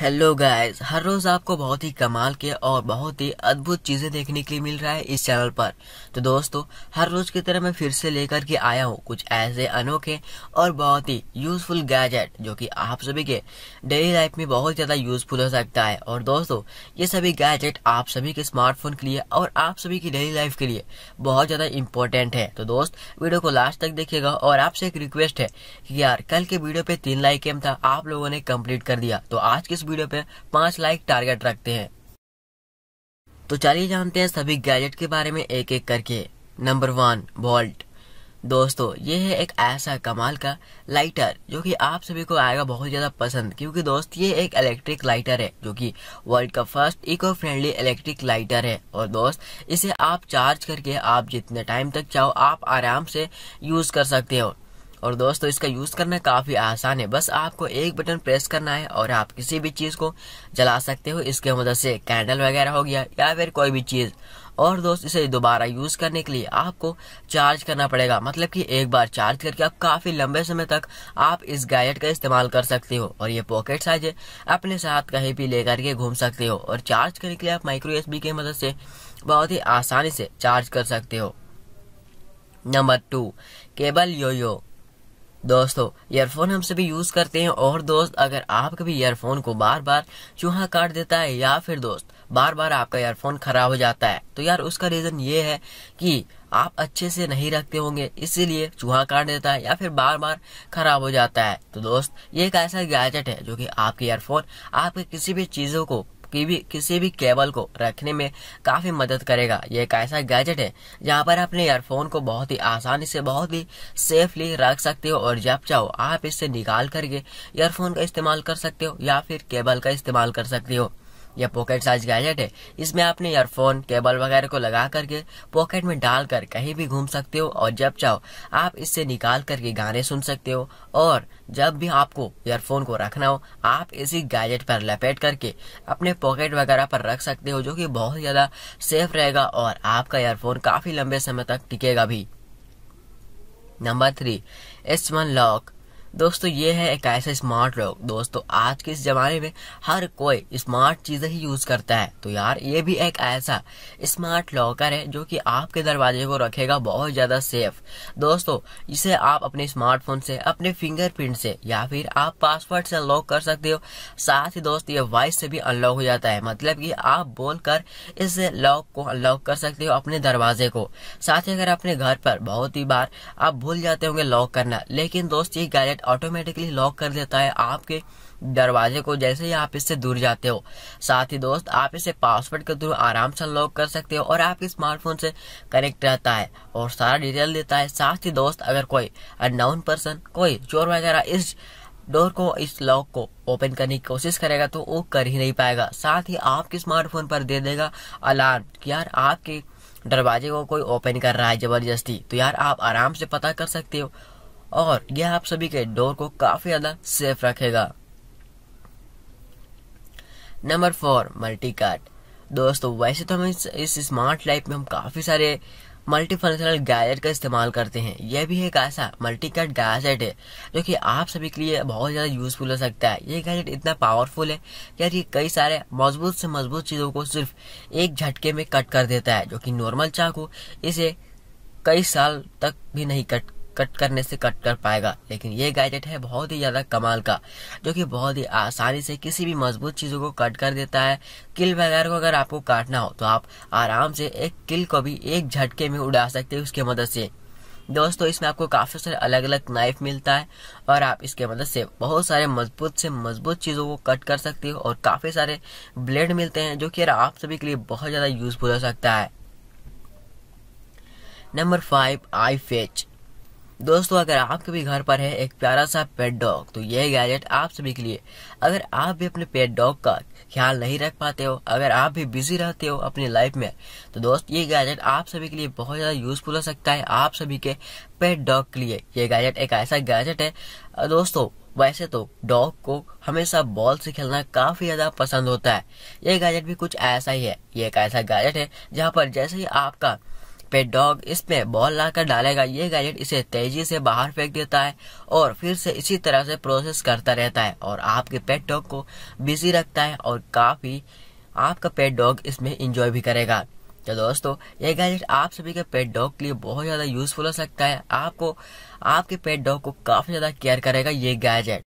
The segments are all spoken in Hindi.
हेलो गाइस, हर रोज आपको बहुत ही कमाल के और बहुत ही अद्भुत चीजें देखने के लिए मिल रहा है इस चैनल पर। तो दोस्तों, हर रोज की तरह मैं फिर से लेकर के आया हूँ कुछ ऐसे अनोखे और बहुत ही यूजफुल गैजेट जो कि आप सभी के डेली लाइफ में बहुत ज्यादा यूजफुल हो सकता है। और दोस्तों, ये सभी गैजेट आप सभी के स्मार्टफोन के लिए और आप सभी की डेली लाइफ के लिए बहुत ज्यादा इम्पोर्टेंट है। तो दोस्त, वीडियो को लास्ट तक देखिएगा। और आपसे एक रिक्वेस्ट है कि यार, कल के वीडियो पे 3 लाइक एम था, आप लोगों ने कंप्लीट कर दिया, तो आज के वीडियो पे 5 लाइक टारगेट रखते हैं। तो चलिए जानते हैं सभी गैजेट के बारे में एक एक करके। Number 1, vault. दोस्तों, ये है एक ऐसा कमाल का लाइटर जो कि आप सभी को आएगा बहुत ज्यादा पसंद, क्योंकि दोस्त ये एक इलेक्ट्रिक लाइटर है जो कि वर्ल्ड का first eco friendly electric lighter है। और दोस्त, इसे आप चार्ज करके आप जितने टाइम तक चाहो आप आराम से यूज कर सकते हो। और दोस्तों, इसका यूज करना काफी आसान है, बस आपको एक बटन प्रेस करना है और आप किसी भी चीज को जला सकते हो। इसके मदद से कैंडल वगैरह हो गया या फिर कोई भी चीज। और दोस्त, इसे दोबारा यूज करने के लिए आपको चार्ज करना पड़ेगा, मतलब कि एक बार चार्ज करके आप काफी लंबे समय तक आप इस गैजेट का इस्तेमाल कर सकते हो। और ये पॉकेट साइज है, अपने साथ कहीं भी लेकर के घूम सकते हो। और चार्ज करने के लिए आप माइक्रो USB की मदद से बहुत ही आसानी से चार्ज कर सकते हो। Number 2, cable yoyo. दोस्तों, ईयरफोन हम सभी यूज करते हैं। और दोस्त, अगर आपके भी ईयरफोन को बार बार चूहा काट देता है या फिर दोस्त बार बार आपका ईयरफोन खराब हो जाता है, तो यार उसका रीजन ये है कि आप अच्छे से नहीं रखते होंगे, इसीलिए चूहा काट देता है या फिर बार बार खराब हो जाता है। तो दोस्त, ये एक ऐसा गैजेट है जो कि आपके ईयरफोन आपके किसी भी चीजों को किसी भी केबल को रखने में काफी मदद करेगा। ये एक ऐसा गैजेट है जहाँ पर अपने ईयरफोन को बहुत ही आसानी से बहुत ही सेफली रख सकते हो। और जब चाहो आप इससे निकाल करके ईयरफोन का इस्तेमाल कर सकते हो या फिर केबल का इस्तेमाल कर सकते हो। यह पॉकेट साइज गैजेट है, इसमें आपने ईयरफोन केबल वगैरह को लगा करके पॉकेट में डालकर कहीं भी घूम सकते हो। और जब चाहो आप इससे निकाल करके गाने सुन सकते हो। और जब भी आपको ईयरफोन को रखना हो, आप इसी गैजेट पर लपेट करके अपने पॉकेट वगैरह पर रख सकते हो, जो कि बहुत ज्यादा सेफ रहेगा और आपका ईयरफोन काफी लंबे समय तक टिकेगा भी। Number 3, S1 lock. दोस्तों, ये है एक ऐसा स्मार्ट लॉक। दोस्तों, आज के इस जमाने में हर कोई स्मार्ट चीजें ही यूज करता है, तो यार ये भी एक ऐसा स्मार्ट लॉकर है जो कि आपके दरवाजे को रखेगा बहुत ज्यादा सेफ। दोस्तों, इसे आप अपने स्मार्टफोन से, अपने फिंगरप्रिंट से या फिर आप पासवर्ड से अनलॉक कर सकते हो। साथ ही दोस्त, ये वॉइस से भी अनलॉक हो जाता है, मतलब कि आप बोलकर इस लॉक को अनलॉक कर सकते हो अपने दरवाजे को। साथ ही अगर अपने घर पर बहुत ही बार आप भूल जाते होंगे लॉक करना, लेकिन दोस्त ये गैजेट ऑटोमेटिकली लॉक कर देता है आपके दरवाजे को जैसे ही आप इससे दूर जाते हो। साथ ही दोस्त, आप इसे पासवर्ड के थ्रू आराम से अनलॉक कर सकते हो और आपके स्मार्टफोन से कनेक्ट रहता है और सारा डिटेल देता है। साथ ही दोस्त, अगर कोई अननोन पर्सन, कोई चोर वगैरह इस डोर को, इस लॉक को ओपन करने की कोशिश करेगा तो वो कर ही नहीं पाएगा। साथ ही आपके स्मार्टफोन पर दे देगा अलार्म कि यार आपके दरवाजे को कोई ओपन कर रहा है जबरदस्ती, तो यार आप आराम से पता कर सकते हो। और यह आप सभी के डोर को काफी ज्यादा सेफ रखेगा। Number 4, multi card. दोस्तों, वैसे तो हम इस स्मार्ट लाइफ में हम काफी सारे मल्टी फंक्शनल गैजेट का इस्तेमाल करते हैं। यह भी एक ऐसा मल्टी कार्ड गैजेट है जो कि आप सभी के लिए बहुत ज्यादा यूजफुल हो सकता है। ये गैजेट इतना पावरफुल है यार, ये कई सारे मजबूत से मजबूत चीजों को सिर्फ एक झटके में कट कर देता है, जो कि नॉर्मल चाकू इसे कई साल तक भी नहीं कट कर पाएगा। लेकिन ये गैजेट है बहुत ही ज्यादा कमाल का, जो कि बहुत ही आसानी से किसी भी मजबूत चीजों को कट कर देता है। किल वगैरह को अगर आपको काटना हो तो आप आराम से एक किल को भी एक झटके में उड़ा सकते हो उसके मदद से। दोस्तों, इसमें आपको काफी सारे अलग अलग नाइफ मिलता है और आप इसके मदद से बहुत सारे मजबूत से मजबूत चीजों को कट कर सकते हो। और काफी सारे ब्लेड मिलते हैं जो कि आप सभी के लिए बहुत ज्यादा यूजफुल हो सकता है। Number 5, I fetch. दोस्तों, अगर आपके भी घर पर है एक प्यारा सा पेट डॉग, तो यह गैजेट आप सभी के लिए। अगर आप भी अपने पेट डॉग का ख्याल नहीं रख पाते हो, अगर आप भी बिजी रहते हो अपनी लाइफ में, तो दोस्त ये गैजेट आप सभी के लिए बहुत ज्यादा यूजफुल हो सकता है आप सभी के पेट डॉग के लिए। ये गैजेट एक ऐसा गैजेट है। दोस्तों, वैसे तो डॉग को हमेशा बॉल से खेलना काफी ज्यादा पसंद होता है। ये गैजेट भी कुछ ऐसा ही है। ये एक ऐसा गैजेट है जहाँ पर जैसे ही आपका पे डॉग इसमें बॉल लाकर डालेगा। ये गैजेट इसे तेजी से बाहर फेंक देता है और फिर से इसी तरह से प्रोसेस करता रहता है और आपके पेट डॉग को बिजी रखता है और काफी आपका पेट डॉग इसमें एंजॉय भी करेगा। तो दोस्तों ये गैजेट आप सभी के पेट डॉग के लिए बहुत ज्यादा यूजफुल हो सकता है। आपको आपके पेट डॉग को काफी ज्यादा केयर करेगा ये गैजेट।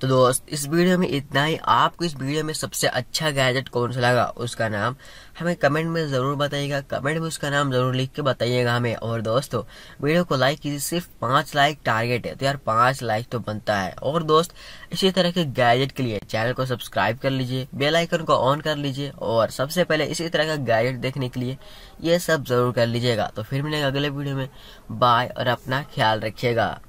तो दोस्त इस वीडियो में इतना ही। आपको इस वीडियो में सबसे अच्छा गैजेट कौन सा लगा उसका नाम हमें कमेंट में जरूर बताइएगा। कमेंट में उसका नाम जरूर लिख के बताइएगा हमें। और दोस्तों वीडियो को लाइक कीजिए, सिर्फ 5 लाइक टारगेट है तो यार 5 लाइक तो बनता है। और दोस्त इसी तरह के गैजेट के लिए चैनल को सब्सक्राइब कर लीजिए, बेल आइकन को ऑन कर लीजिए और सबसे पहले इसी तरह का गैजेट देखने के लिए ये सब जरूर कर लीजिएगा। तो फिर मिलेगा अगले वीडियो में। बाय और अपना ख्याल रखिएगा।